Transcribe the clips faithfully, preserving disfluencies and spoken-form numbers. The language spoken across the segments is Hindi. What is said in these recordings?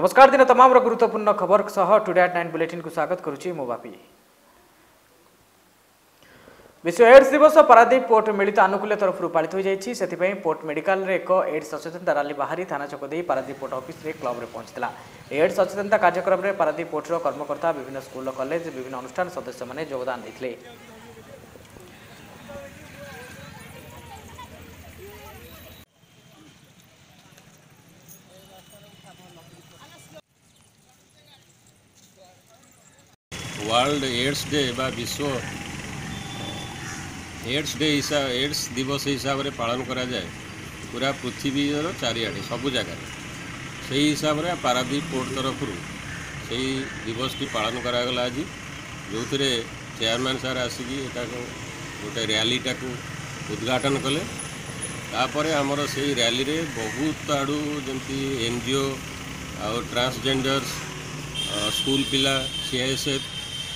नमस्कार दिन तमाम गुरुत्वपूर्ण खबर सह टुडे एट नाइन बुलेटिन को स्वागत करुच्ची मोबापी। विश्व एड्स दिवस पारादीप पोर्ट मिलित आनुकूल्य तरफ पालित हो जाएगी। से पोर्ट मेडिकल रे एक एड्स सचेतनता रैली बाहरी थाना चौक दे पारादीप पोर्ट ऑफिस रे क्लब रे पहुंचला। एड्स सचेतनता कार्यक्रम में पारादीप पोर्टर कर्मकर्ता विभिन्न स्कूल कॉलेज विभिन्न अनुष्ठान सदस्य मैंने योगदान देते। वर्ल्ड एड्स डे बा विश्व एड्स डे हिसाब एड्स दिवस हिसाब से पालन करा जाए पूरा पृथ्वीर चारिआडे सबु जगार से हिसाब से पारादीप पोर्ट तरफ से दिवस की पालन करागला। आज जो थे चेयरमैन सार आसिकी गोटे रैलीटा को उद्घाटन कले। तापर आमर से रैली रे बहुत आड़ू जमी एनजीओ और ट्रांसजेंडर्स स्कूल पिला सीआईएसएफ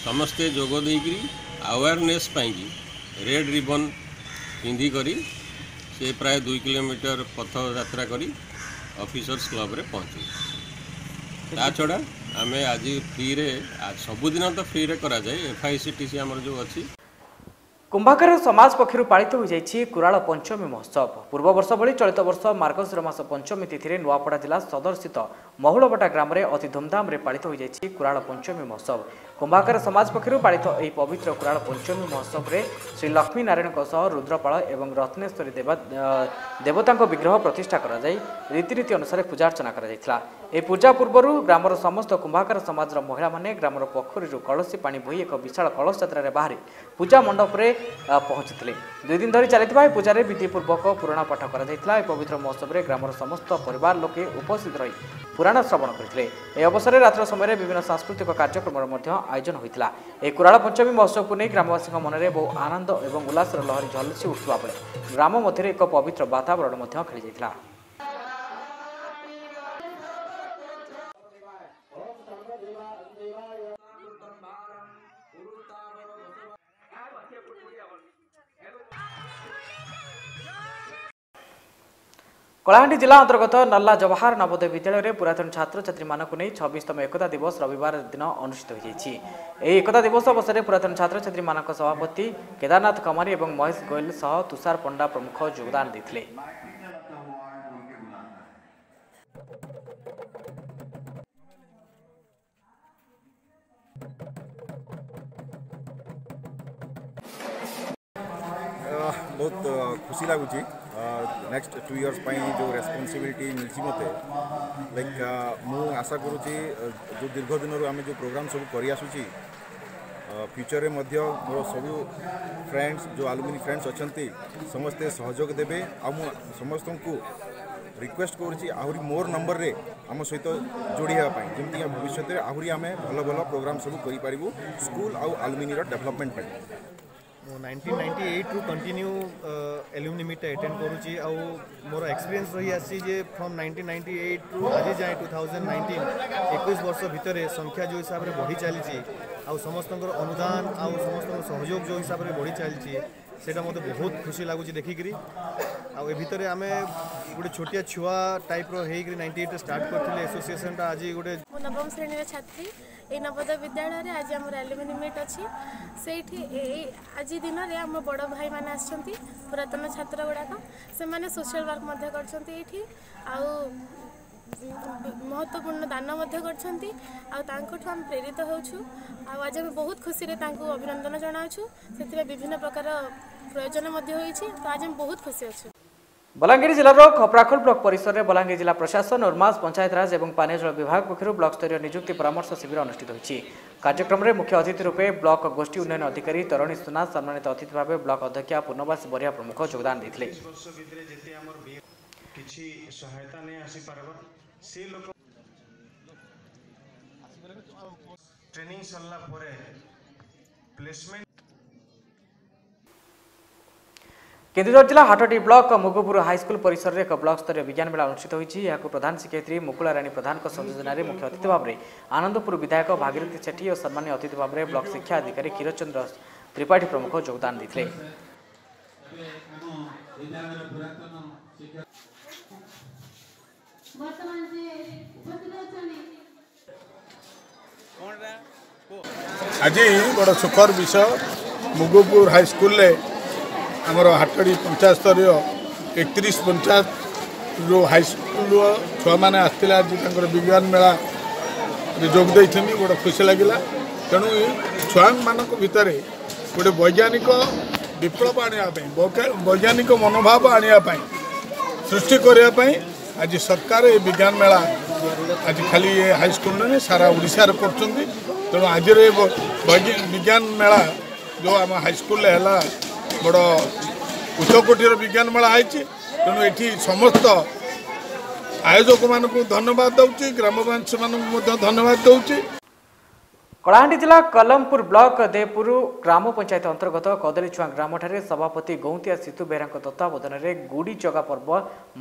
समस्ते जोग देकर अवेयरनेस रेड रिबन पिंधि करी से प्राय दुई किलोमीटर पथ यात्रा करी ऑफिसर्स क्लब रे पहुँचे। ता छड़ा आम आज फ्री रे सबुदिन तो फ्री रे करा जाए एफआईसीटीसी आमर जो अच्छी कुंभाकर समाज पक्षर पालित हो जाएगी कुराल पंचमी महोत्सव। पूर्व वर्ष भली चलित वर्ष मार्गशीर मास पंचमी तिथि नुआपड़ा जिला सदर स्थित महुलबटा ग्राम में अति धूमधाम पालित हो जाएगी कुराल पंचमी महोत्सव। कुंभाकर समाज पक्षर पालित यह पवित्र कुराल पंचमी महोत्सव में श्री लक्ष्मी नारायण रुद्रपाल एवं रत्नेश्वरी देव देवता विग्रह प्रतिष्ठा कराई रीतिनीति अनुसार पूजार्चना कराइला। यह पूजा पूर्व ग्रामर समस्त कुंभाकर समाज महिला मैंने ग्रामर पोखरी कलशी पानी बोही एक विशाल कलश यात्रा बाहरी पूजा मंडप में पहुंचते। दुई दिन धरी चलता पूजा में विधिपूर्वक पुराण पाठ कर पवित्र महोत्सव में ग्रामर समस्त परिवार लोके उपस्थित रही पुराण श्रवण करते। यह अवसर में रात्र समय विभिन्न सांस्कृतिक कार्यक्रम आयोजन होता। यह कुराल पंचमी महोत्सव को नहीं ग्रामवासी मन में बहु आनंद और उल्लास लहरी झलसी उठुआ बेले ग्राम मध्य एक पवित्र वातावरण खेली जाता। कलाहांडी जिला अंतर्गत नल्ला जवाहर नवोदय विद्यालय में पुरातन छात्र छात्री मानक नहीं छब्बीसतम एकता दिवस रविवार दिन अनुष्ठित होती। एकता दिवस अवसर में पुरातन छात्र छात्री मानक सभापति केदारनाथ कमारी और महेश गोयल सह तुषार पंडा प्रमुख योगदान देते। बहुत खुशी लगुच नेक्स्ट टू इयर्स जो रेस्पनसबिलिटी मिली मत लाइक मुझे आशा करुच्ची जो दीर्घ दिन आम जो प्रोग्राम सब करसुची फ्यूचर में मोर सबू फ्रेंड्स जो आलुमिनी फ्रेंड्स अच्छा समस्ते सहयोग देवे आ समस्त को रिक्वेस्ट करुच्ची आहरी मोर नंबर रे आम सहित जोड़ी होगापी जमीक भविष्य में आहरी आम भल भल प्रोग्राम सब करूँ स्कूल आउ alumni development nineteen ninety eight रु कंटिन्यू एल्युमिनी मीट अटेंड करुच्ची आ मोर एक्सपीरियंस रही आसी फ्रॉम नाइंटीन नाइंटी एट रु आज जाए टू थाउजेंड नाइंटीन इक्कीस वर्ष भितर संख्या जो हिसाब से बढ़ी चली समस्त अनुदान आ समस्त सहयोग जो हिसाब से बढ़ी चली सेटा मत बहुत खुशी लगुच देखिकी। आउ भितर आम गोटे छोटिया छुआ टाइप रहीकि नाइंटी एट स्टार्ट करते एसोसिएसन आज गोटे नवम श्रेणी छात्री ये नवोदय विद्यालय में आज आम एल्युमिनी मीट अच्छी से आज दिन में आम बड़ भाई मैंने आसछंती पुरातन छात्र गुड़ाक से मैंने सोशल वर्क महत्वपूर्ण दान आम प्रेरित होज आम बहुत खुशी अभिनंदन जनाऊँ से विभिन्न प्रकार प्रयोजन तो आज आम बहुत खुशी अच्छे। बलांगीर जिलार खपराखोल ब्लॉक परिसर में बलांगीर जिला प्रशासन उर्मास पंचायतराज और पानी जल विभाग पक्षर ब्लॉक स्तरीय नियुक्ति परामर्श शिविर अनुष्ठित होती। कार्यक्रम में मुख्य अतिथि रूपे ब्लॉक गोष्ठी उन्नयन अधिकारी तरुणी सुना सम्मानित अतिथि भाव ब्लॉक अध्यक्षा पूर्णवास बरिया प्रमुख योगदान देते। केंदुझर जिला हाटटी ब्लॉक मुगपुर हाईस्कूल परिसर में एक ब्लॉक स्तरीय विज्ञान मेला अनुष्ठित होती। यह प्रधान शिक्षयित्री मुकुला राणी प्रधान संयोजन में मुख्य अतिथि भाव में आनंदपुर विधायक भागीरथी सेठी और सम्मानित अतिथि भाव में ब्लॉक शिक्षा अधिकारी क्षीरचंद्र त्रिपाठी प्रमुख योगदान देते। वर्तमान से आज बड़ सुखर विषय मुगपुर हाईस्कल आमर हाटड़ी पंचायत स्तर एकतीस पंचायत जो हाईस्कल छुआ मैंने आसते आज विज्ञान मेला जोगदे गोटे खुशी लगिला। तेणु छुआ मान भाई गोटे वैज्ञानिक विप्लव वैज्ञानिक मनोभाव आने सृष्टि करने आज सरकार ये विज्ञान मेला आज खाली हाईस्कल नहीं सारा ओडिशा रे पड़ुं। तेणु आज विज्ञान मेला जो आम हाईस्कल बड़ उच्चकोटीर विज्ञान मेला होती। तेणु ये समस्त आयोजक मानक धन्यवाद दूसरी ग्रामवासी मानक धन्यवाद दूसरी। कलाहांडी जिला कलमपुर ब्लॉक देवपुर ग्राम पंचायत अंतर्गत कदलीछुआ ग्राम ठारे सभापति गौंतिया सीतु बेहरा तत्वावधान में गुड़ी जगा पर्व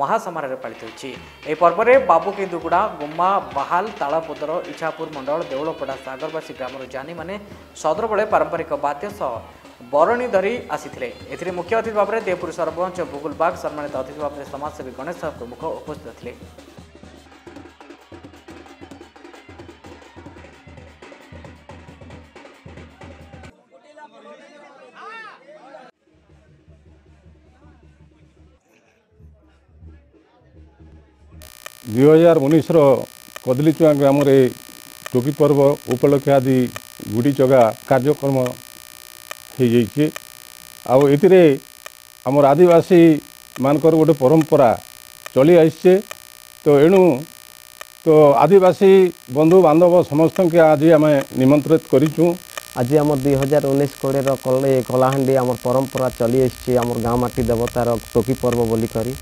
महासमारोह पालित होछि। एहि पर्व रे बाबुकेन्दुगुड़ा गुम्मा बाहाल तालपदर इछापुर मंडल देवलपड़ा सागरवासी ग्रामर जानी माने सदर बड़े पारंपरिक वाद्य सह बरणी धरी आसीथिले। एथिरे मुख्य अतिथि भाव में देवपुर सरपंच बुगुल बाग सम्मानित अतिथि भाव में समाजसेवी गणेश साहब प्रमुख उपस्थित थे। दुई हजार उन्नीस कदलीचुआ ग्राम टोकी पर्व उपलक्षे आदि गुड़ी जगा कार्यक्रम हो जाए। आमर आदिवासी मानकर गोटे परंपरा चली आईचे। तो एणु तो आदिवासी बंधु बांधव समस्त के आज आम निमंत्रित करूँ। आज आम दुई हजार उन्नीस कोड़े कलाहांडी आम परंपरा चली आईचे आम गाँ माटी देवतार टोकी पर्व बोली करी।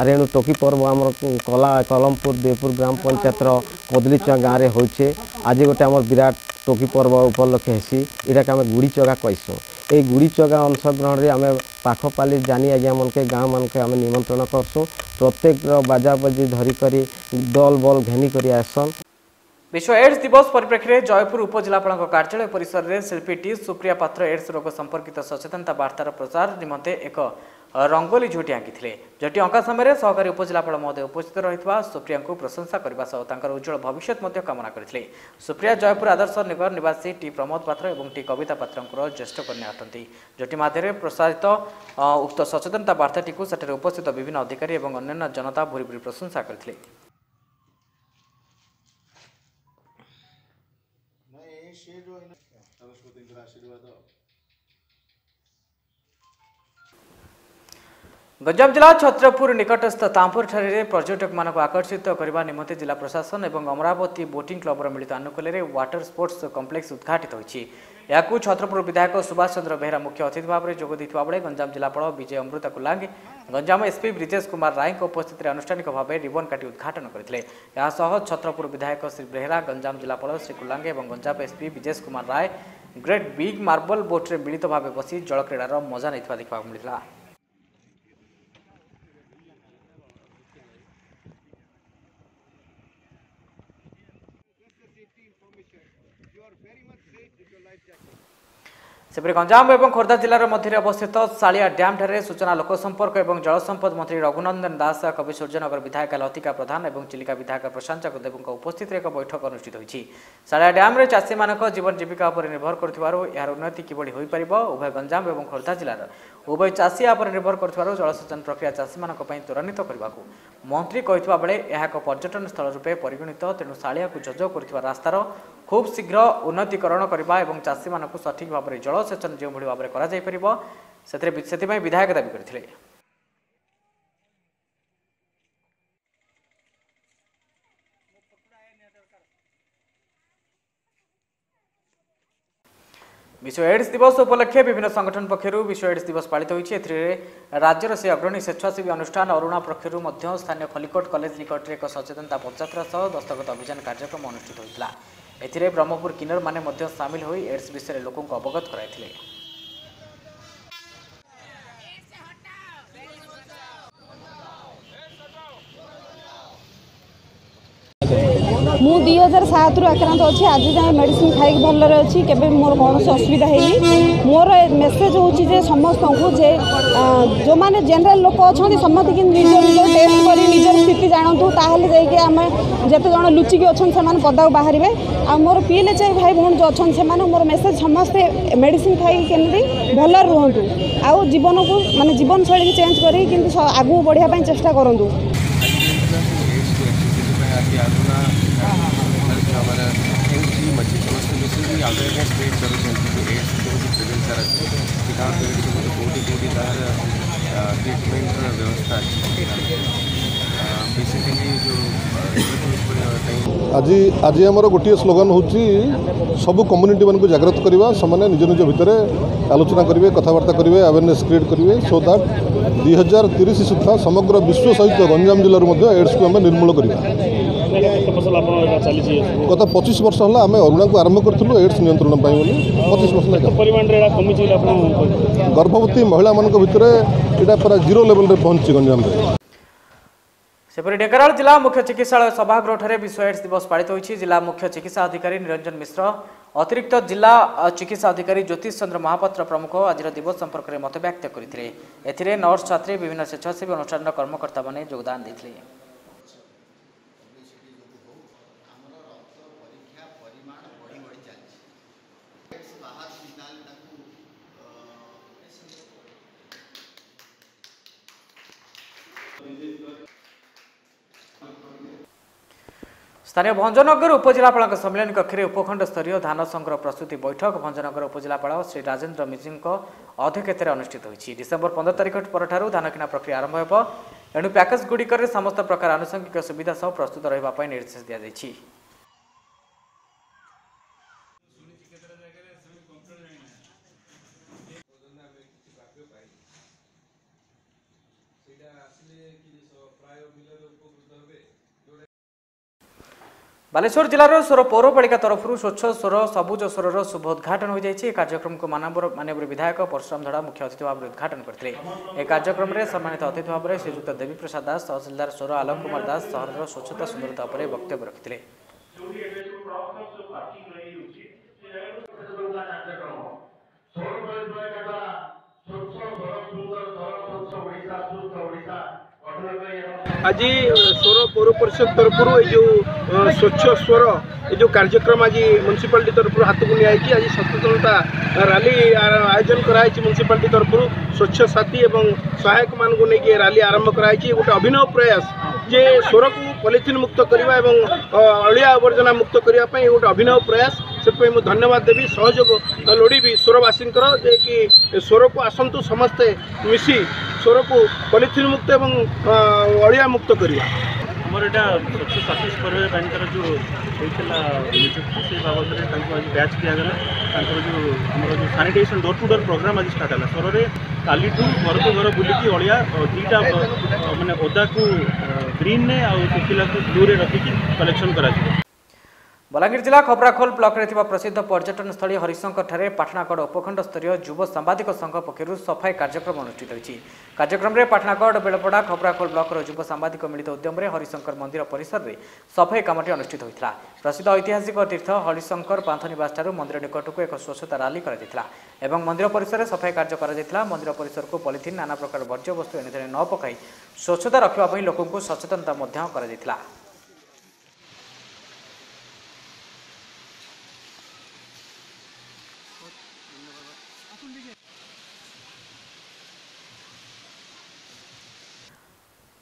आर एणु टोकी पर्व आम कला कलमपुर देवपुर ग्राम पंचायत कदलीचुआ गाँव में होचे। आज गोटे आम विराट टोकी पर्व उपलक्षे हेसी इटा के आम गुड़ी जगा कहसु। ये गुड़ी जगा अंशग्रहण आम पाखपाली जानी आज्ञा मन के गाँ मान के आम निमंत्रण करसुँ। प्रत्येक बाजाबाजी धरिक दल बल घेनिक आसन। विश्व एड्स दिवस परिप्रेक्षी में जयपुर उपजिलापाल कार्यालय परिसर में शिल्पी टी सुप्रिया पात्र एड्स रोग संपर्कित सचेतनता बार्तार प्रसार निमंते एक रंगोली झोटी आंकी झोटी अंका समय सहकारी उपजिलापाल महोदय उपस्थित रही सुप्रिया को प्रशंसा करने सह उज्जवल भविष्य कामना करते। सुप्रिया जयपुर आदर्श नगर निवासी टी प्रमोद पात्र और टी कविता पात्र ज्येष्ठ कन्या अटंती। जोटी मध्यम प्रसारित उक्त सचेतनता बार्ताटी सेठे उपस्थित विभिन्न अधिकारी और अन्य जनता भूरी भूरी प्रशंसा करते। गंजाम जिला छत्रपुर निकटस्थ तांपुर ठारे पर्यटक मानक आकर्षित करने निमंते जिला प्रशासन और अमरावती बोटिंग क्लब मिलित आनुकूल्य वाटर स्पोर्ट्स कम्प्लेक्स उद्घाटित होती। यह छत्रपुर विधायक सुभाष चंद्र बेहरा मुख्य अतिथि भाव में जोग देता बेले गंजाम जिलापाल विजय अमृता कुलांगे गंजाम एसपी ब्रिजेश कुमार राय उपस्थित आनुष्ठानिक भाव में रिबन काटी उद्घाटन करते। छत्रपुर विधायक श्री बेहरा गंजाम जिलापाल श्री कुलांगे और Ganjam SP Brijesh Kumar Rai great big marble बोट्रे मिलित भाव बस जल क्रीड़ार मजा नहीं देखा मिलता। सेपटे गंजाम और खोर्धा जिलार मध्य अवस्थित सालिया डैम ठारे सूचना लोकसंपर्क और जलसंपद मंत्री रघुनंदन दास कवि सूर्यनगर विधायक लतिका प्रधान और चिलिका विधायक प्रशांत चक्रदेव उपस्थित एक बैठक अनुष्ठित होती। सालिया डैम रे चाषी मानक जीवन जीविका उपर निर्भर करुव यार उन्नति किभली हो पार उभय गंजाम और खोर्धा जिलार उभय चाषी यापर निर्भर कर जलसेचन प्रक्रिया चाषी मानक त्वरान्वित करने को मंत्री कहता बेले यह एक पर्यटन स्थल रूपे परिगणित। तेणु सालिया जोजोग कर रास्तार खूब शीघ्र उन्नतिकरण करवा और चाषी मानक सठिक भाव में जलसेचन जो भाव में कर विधायक दावी करथिले। विश्व एड्स दिवस उपलक्षे विभिन्न संगठन पक्षर विश्व एड्स दिवस पालित होती। राज्यर से अग्रणी स्वेच्छासेवी अनुष्ठान अरुणा पक्षर स्थानीय खलिकोट कलेज निकट में एक सचेतनता पदयात्रा सह दस्तखत अभियान कार्यक्रम अनुष्ठित होता। एथिरे ब्रह्मपुर किन्नर माने मध्य सामिल होई एड्स विषय में लोकों को अवगत कराइथिले। मु दुई हजार सात रु आक्रांत अच्छी आज जाए मेडिसिन खाई भल अच्छी केवे मोर कौन से असुविधा है। मोर मेसेज हो समस्त को जे जो मैंने जेनेल लोक अच्छा समस्त कि निज निज टेस्ट कर निज स्थिति जानतु तामें जिते जन लुचिकी अच्छा से पदा बाहर आ मोर पी एल एच आई भाई भाई जो अच्छा से मोर मेसेज समस्ते मेडिसिन खाई के भल रुहतु आउ जीवन को मानते जीवन शैली चेंज करी किंतु आगू बढ़िया चेष्टा करूँ। ट्रीटमेंट व्यवस्था बेसिकली जो आज आज आम गोटे स्लोगन हूँ सबू कम्युनिटी मानक जागृत करवा से निज निज भितर आलोचना करेंगे कथबार्ता करेंगे अवेयरनेस क्रिएट करेंगे सो दैट दुई हजार तीस सुधा समग्र विश्व सहित गंजाम जिलूँ एड्स को आम निर्मूल करवा। गत पचिश वर्ष है आम अरुणा को आरंभ करूँ एड्स नियंत्रण पचिश वर्ष गर्भवती महिला मान भर एटा पूरा जीरो लेवल रे पहुंची गंजाम रे। सेपरि ढेंकानाल जिला मुख्य चिकित्सालय सभागृह ठारे विश्व एड्स दिवस पालित होईछि। जिला मुख्य चिकित्सा अधिकारी निरंजन मिश्र अतिरिक्त जिला चिकित्सा अधिकारी ज्योतिष चंद्र महापात्र प्रमुख आज दिवस संपर्क में मत व्यक्त करथिले। एथिरे नर्स छात्री विभिन्न स्वेच्छासेवी अनुष्ठान कर्मकर्ता माने योगदान देथिले। स्थानीय भंजनगर उपजिलापाल सम्मेलन कक्षे उपखंड स्तरीय धान संग्रह प्रस्तुति बैठक भंजनगर उपजिलापाल श्री राजेन्द्र मिश्र अध्यक्षतार अनुष्ठित होती। डिसेम्बर पंद्रह तारिख पर धान किना प्रक्रिया आरंभ हो एणु पैकेज गुड़िक समस्त प्रकार आनुषंगिक सुविधा सह प्रस्तुत रहा निर्देश दिजाई। बालेश्वर जिलार सोर पौरपालिका तरफ स्वच्छ सोर सबुज सोरर शुभ उद्घाटन हो कार्यक्रम को मानवर विधायक परशुराम धड़ा मुख्य अतिथि भाव उद्घाटन करते। यह कार्यक्रम में सम्मानित अतिथि भाव में श्रीजुक्त देवीप्रसाद दास तहसीलदार सोर आलोक कुमार दास सहर स्वच्छता सुंदरता पर वक्तव्य रखिते। आज स्वर पौर परिषद तरफर जो स्वच्छ स्वर ये जो कार्यक्रम आज म्यूनिसिपालिटी तरफ हाथ को निजी आज सचेतनता रैली आयोजन कराई म्यूनिसिपालिटी तरफ स्वच्छ साथी एवं सहायक मान को लेकिन रैली आरंभ कराई गोटे अभिनव प्रयास जे स्वर को पॉलिथिन मुक्त करवा अलिया आवर्जना मुक्त करने गोटे अभिनव प्रयास से मुझे धन्यवाद देवी सहयोग लोड़ी स्वरवासी जे स्वर को आसतु समस्ते मिसी स्वर को पॉलिथिन मुक्त एवं अड़िया मुक्त करवा आमर यहाँ स्वच्छ साथी स्पर्धर जो होता निजुक्ति से बाबद में आज बैच दिगला जो आम sanitation door to door programme आज स्टार्ट है स्वर में काली घर को घर बुलिकी अड़िया दुईटा मैंने ओदा को ग्रीन ने आखिला को ब्लू रे रखिकी कलेक्शन करा। बलांगीर जिला खपराखोल ब्लक में प्रसिद्ध पर्यटन स्थल हरिशंकर ठारे पाटनागढ़ उपखंड स्तरीय युव सांबादिक संघ पक्षर सफाई कार्यक्रम अनुष्ठित होती। कार्यक्रम में पाटनागढ़ बेलपड़ा खपराखोल ब्लकर युव सांबादिक मिलित उद्यम में हरिशंकर मंदिर परिसर में सफाई कामटी अनुष्ठित होता। प्रसिद्ध ऐतिहासिक तीर्थ हरिशंकर पांथनिवास ठार मंदिर निकटक एक स्वच्छता रैली एवं मंदिर परिसर सफाई कार्य कर मंदिर परिसर को पॉलिथिन नाना प्रकार वर्ज्यवस्तु एने न पकाई स्वच्छता रखापी लोक सचेतनता कर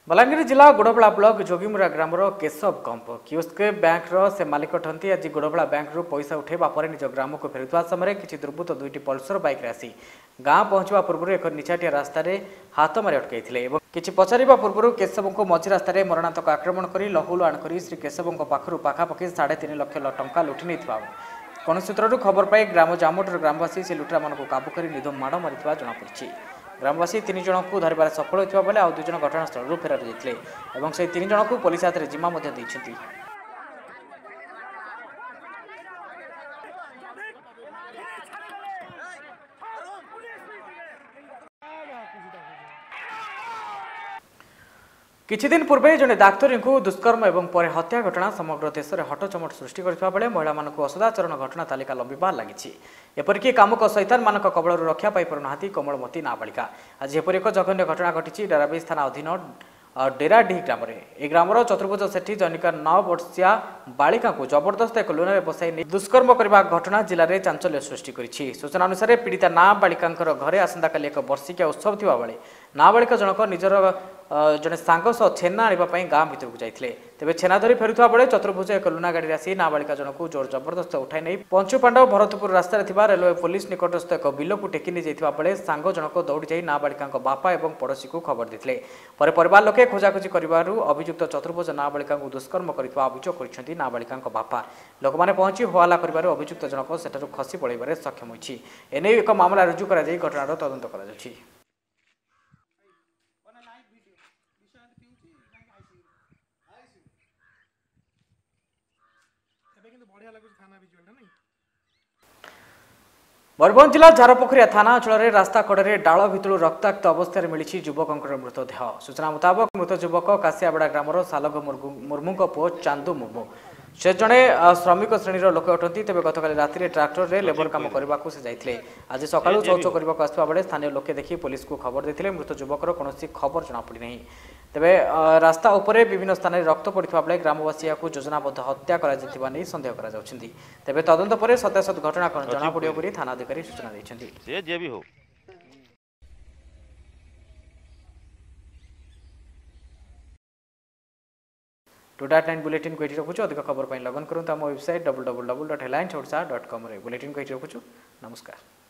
बलांगीर जिला गोड़बड़ा ब्लक जोगीमुरा ग्रामर केशव कंप कियोस्क बैंकर से मालिक ठंती आज गोड़बड़ा बैंक रु पैसा उठेबा पर निज ग्राम को फेरुवा समय किसी दुर्बृत्त दुईटी पल्सर बैक आसी गाँ पहुंचा पूर्व एक निचाटिया रास्तार हाथ मारी अटकई किसी पचार पूर्व केशव को मझी रास्त मरणातक आक्रमण कर लहुलुआण कर श्री केशव पाखु पाखापाखि साढ़े तीन लक्ष टा लुटि नहीं कौन सूत्रु खबर पाई ग्राम जामुटर ग्रामवासी से लुटरा मानू काबू कर निधम माड़ मारी जमापड़ी। ग्रामवासी तीन जन को धरबार सफल होता बेले आज दुईज घटनास्थल फेरार जाते तीन जन को पुलिस हाथ में जिम्मा देखते। किछि दिन पूर्वे जने डाक्तरी को दुष्कर्म एवं परे हत्या घटना समग्र देश में हटचमट सृष्टि करथिबा बेले महिला मानक असदाचरण घटना तालिका लंबिबार लागिछि। एपरिकि कामुक सैतान मानक कबल रक्षा पाई पारुनाहांती कोमलमती नाबालिका। आज एपरि एक जघन्य घटना घटी डेराबिस थाना अधीन डेराडीह ग्राम में। यह ग्रामर चतुर्भुज सेठी जनिका नौ वर्षिया बालिका को जबरदस्त एक लुन में बसाई दुष्कर्म करने घटना जिले में चांचल्य सृष्टि करी। सूचना अनुसार पीड़िता नाबालिका घरे आसंताकाली एक वर्षिकिया उत्सव थिबा बेले नाबालिका जनक निजर जड़े सांग सह छेना आने गाँ भरक जाते तेज छेना धरी फेरुवा बेले चतुर्भुज एक लुना गाड़ी आसी नाबालिका जनक जोर जबरदस्त उठाई नहीं पंचुपाण्डव भरतपुर रास्तार रेलवे पुलिस निकटस्थ एक बिल को टेकी नहीं जाता बेले सांग जनक दौड़ी जा नाबालिका बापा और पड़ोशी को खबर देते पर लोके खोजाखोजी कर अभियुक्त चतुर्भुज नाबालिका दुष्कर्म करता अभियोग कर नाबालिका बापा लोक मैंने पहुंची हवाला कर अभियुक्त जनक सेठू खसी पड़े सक्षम होती एने एक मामला रुजू कर घटनार तदंत कर। बरगढ़ जिला झारपोखरिया थाना अंचल में रास्ता कड़े डाल भितु रक्ताक्त अवस्था में मिली युवकों मृतदेह। सूचना मुताबक मृत युवक काशियाबड़ा ग्रामर सालग मुर्मू पुओ चांदू मुर्मू से जड़े श्रमिक श्रेणीर लोक अटंती तेज गतकाली रात ट्राक्टर में लेबर काम करने को जाते आज सकाल शौच करने आसवा बेले स्थानीय लोके देखी पुलिस को खबर देते मृत युवकर कौन खबर जमापड़ी नहीं तेबे रास्ता उपरे विभिन्न स्थान में रक्त पड़ा बेले ग्रामवासी को योजनाबद्ध हत्या कर सन्देह कर तेज तदंत पर सत्यासत घटना कौन जना पड़े थाना अधिकारी सूचना देते। टू डाट नाइन बुलेटिन को ये रखुच्छू अधिक खबर लगन करूँ आम website double double double dot Headline Odisha dot com bulletin को ये रखुच्छू। नमस्कार।